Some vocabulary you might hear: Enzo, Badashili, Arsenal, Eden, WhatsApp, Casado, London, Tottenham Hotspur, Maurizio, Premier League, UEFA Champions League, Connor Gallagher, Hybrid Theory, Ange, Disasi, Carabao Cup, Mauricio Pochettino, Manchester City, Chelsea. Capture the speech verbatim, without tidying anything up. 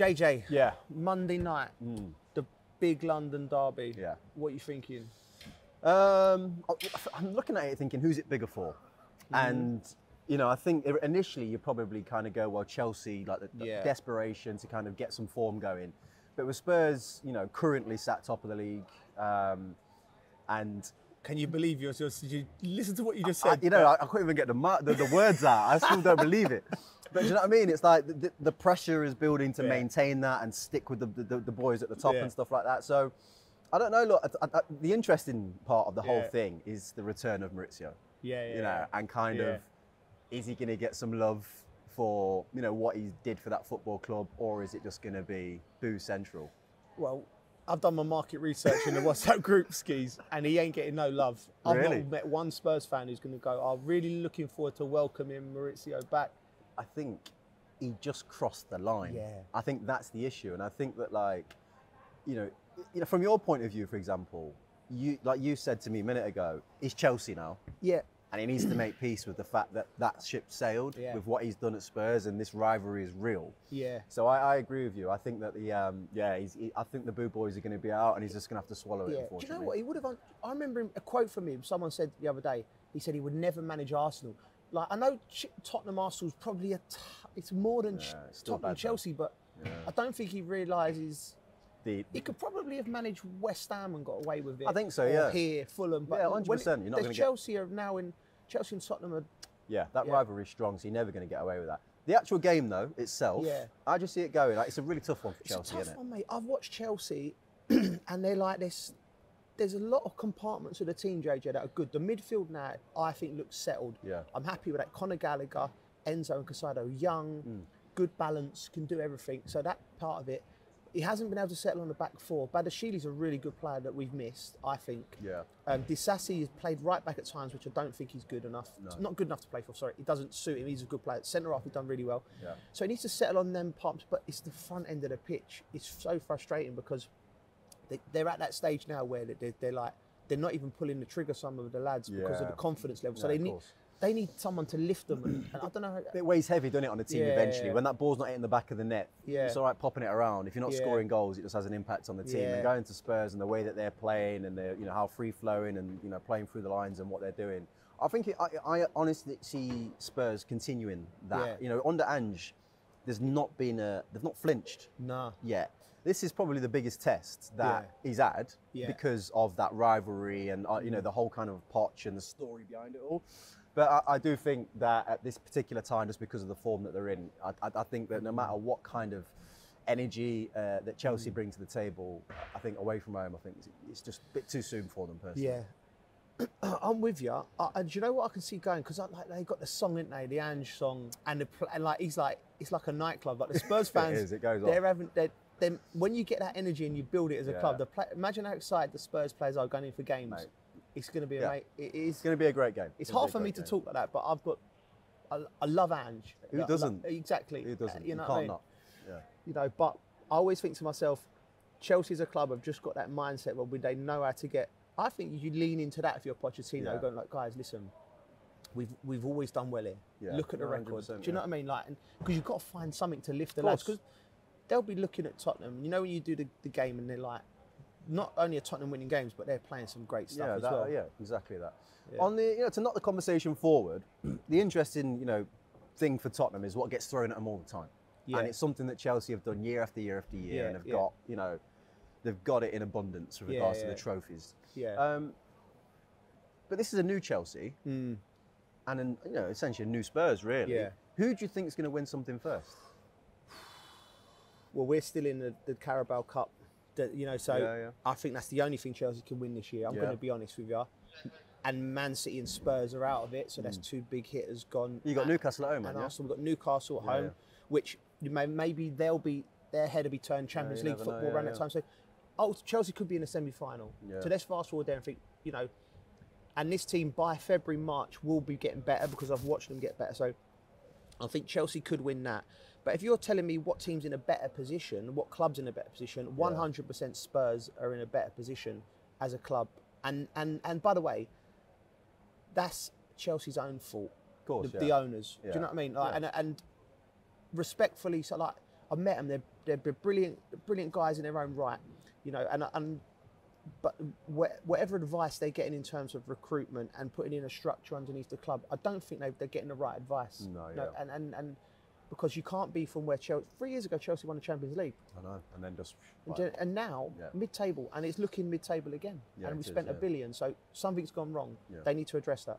J J. Yeah. Monday night, mm. the big London derby. Yeah. What are you thinking? Um, I'm looking at it thinking, who's it bigger for? Mm. And, you know, I think initially you probably kind of go, well, Chelsea, like the, the yeah. desperation to kind of get some form going. But with Spurs, you know, currently sat top of the league. Um, and... Can you believe yourself? Did you listen to what you just said? I, you know, I, I couldn't even get the, the, the words out. I still don't believe it. But do you know what I mean? It's like the, the pressure is building to yeah. maintain that and stick with the, the, the boys at the top yeah. and stuff like that. So, I don't know. Look, I, I, the interesting part of the yeah. whole thing is the return of Maurizio. Yeah, yeah. You know, and kind yeah. of, is he going to get some love for, you know, what he did for that football club, or is it just going to be boo central? Well, I've done my market research in the WhatsApp group, Skis, and he ain't getting no love. I've really? not met one Spurs fan who's going to go, I'm oh, really looking forward to welcoming Maurizio back. I think he just crossed the line. Yeah. I think that's the issue. And I think that, like, you know, you know, from your point of view, for example, you like you said to me a minute ago, he's Chelsea now. Yeah. And he needs to make peace with the fact that that ship sailed yeah. with what he's done at Spurs, and this rivalry is real. Yeah. So I, I agree with you. I think that the um, yeah, he's, he, I think the boo boys are going to be out, and he's just going to have to swallow yeah. it. Unfortunately. Do you know what he would have? I remember him, a quote from him. Someone said the other day. He said he would never manage Arsenal. Like, I know Ch Tottenham Arsenal's probably a t it's more than yeah, it's Tottenham Chelsea, though. But yeah. I don't think he realises. The, he could probably have managed West Ham and got away with it. I think so, yeah. Or here, Fulham. But yeah, one hundred percent. When it, you're not going to Chelsea get... are now in... Chelsea and Tottenham are... Yeah, that yeah. rivalry is strong, so you're never going to get away with that. The actual game, though, itself, yeah. I just see it going. Like, it's a really tough one for it's Chelsea, a tough isn't one, it? Mate. I've watched Chelsea, and they're like this... There's a lot of compartments of the team, J J, that are good. The midfield now, I think, looks settled. Yeah. I'm happy with that. Connor Gallagher, Enzo and Casado, young, mm. good balance, can do everything. So that part of it... He hasn't been able to settle on the back four. Badashili's a really good player that we've missed, I think. Yeah. Um, Disasi has played right back at times, which I don't think he's good enough. No. Not good enough to play for, sorry. It doesn't suit him. He's a good player. Centre-half, he's done really well. Yeah. So he needs to settle on them pumps, but it's the front end of the pitch. It's so frustrating because they, they're at that stage now where they're, they're like, they're not even pulling the trigger, some of the lads, yeah. because of the confidence level. So yeah, they need... Course. They need someone to lift them, and, and I don't know. It weighs heavy, doesn't it, on the team yeah, eventually? Yeah. When that ball's not hitting the back of the net, yeah. it's all right popping it around. If you're not yeah. scoring goals, it just has an impact on the team. Yeah. And going to Spurs and the way that they're playing, and they're, you know, how free flowing and, you know, playing through the lines and what they're doing, I think it, I, I honestly see Spurs continuing that. Yeah. You know, under Ange, there's not been a they've not flinched. Nah. Yet. This is probably the biggest test that yeah. he's had yeah. because of that rivalry and uh, you know, the whole kind of Poch and the story behind it all. But I, I do think that at this particular time, just because of the form that they're in, I, I, I think that no matter what kind of energy uh, that Chelsea bring to the table, I think away from home, I think it's, it's just a bit too soon for them personally. Yeah, I'm with you. I, and you know what I can see going? Because like, they got the song, didn't they? The Ange song, and, the, and like he's like it's like a nightclub. Like the Spurs fans, it is, it goes they're on. having they're, they're, when you get that energy and you build it as a yeah. club, the play, imagine how excited the Spurs players are going in for games. Mate. It's going to be a yeah. mate, it is. It's going to be a great game. It's, it's hard for me game. to talk like that, but I've got, I, I love Ange. Who doesn't? Love, exactly. Who doesn't? You know, you can't I mean? not. Yeah. You know, but I always think to myself, Chelsea's a club have just got that mindset where they know how to get. I think you lean into that if you're Pochettino, yeah. going like, guys, listen, we've we've always done well here. Yeah. Look at the record. Do you yeah. know what I mean? Like, because you've got to find something to lift the lads, because they'll be looking at Tottenham. You know, when you do the, the game and they're like. Not only are Tottenham winning games, but they're playing some great stuff yeah, as that, well. Yeah, exactly that. Yeah. On the, you know, to knock the conversation forward, the interesting, you know, thing for Tottenham is what gets thrown at them all the time, yeah. and it's something that Chelsea have done year after year after year, yeah, and have yeah. got, you know, they've got it in abundance with yeah, regards yeah. to the trophies. Yeah. Um, but this is a new Chelsea, mm. and an, you know, essentially a new Spurs, really. Yeah. Who do you think is going to win something first? Well, we're still in the, the Carabao Cup. That, you know, so yeah, yeah. I think that's the only thing Chelsea can win this year. I'm yeah. going to be honest with you. And Man City and Spurs are out of it, so that's mm. two big hitters gone. You got and, Newcastle at home, and yeah? Arsenal. We've got Newcastle at yeah, home, yeah. which may, maybe they'll be their head will be turned Champions yeah, League football know, yeah, around yeah. that time. So, oh, Chelsea could be in the semi-final. Yeah. So let's fast forward there and think, you know, and this team by February, March will be getting better because I've watched them get better. So I think Chelsea could win that. But if you're telling me what team's in a better position, what club's in a better position, one hundred percent yeah. Spurs are in a better position as a club. And and and by the way, that's Chelsea's own fault. Of course, the, yeah. the owners. Yeah. Do you know what I mean? Like, yeah. And and respectfully, so like I've met them. They're they're brilliant, brilliant guys in their own right, you know. And and but whatever advice they're getting in terms of recruitment and putting in a structure underneath the club, I don't think they they're getting the right advice. No, yeah. No, and and and. Because you can't be from where Chelsea, three years ago, Chelsea won the Champions League. I know, and then just... Like, and, and now, yeah. mid-table, and it's looking mid-table again. Yeah, and we spent is, a yeah. billion, so something's gone wrong. Yeah. They need to address that.